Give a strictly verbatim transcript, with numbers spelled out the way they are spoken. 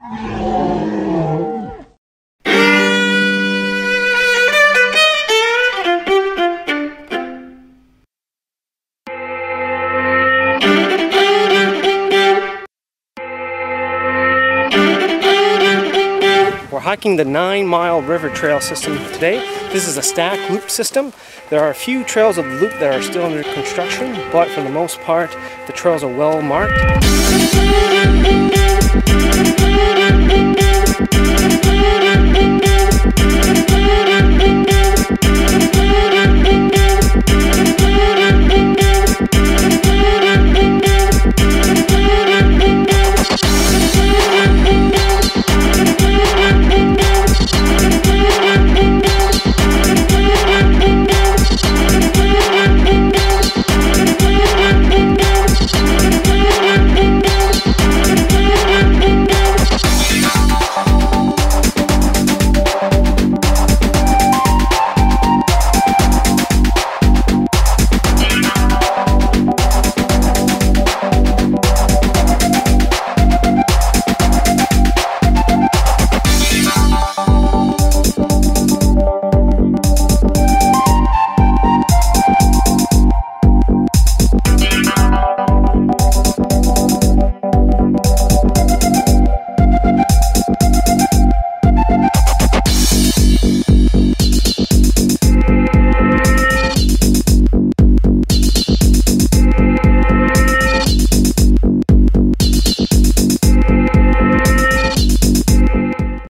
We're hiking the Nine Mile River trail system today. This is a stack loop system. There are a few trails of the loop that are still under construction, but for the most part, the trails are well marked.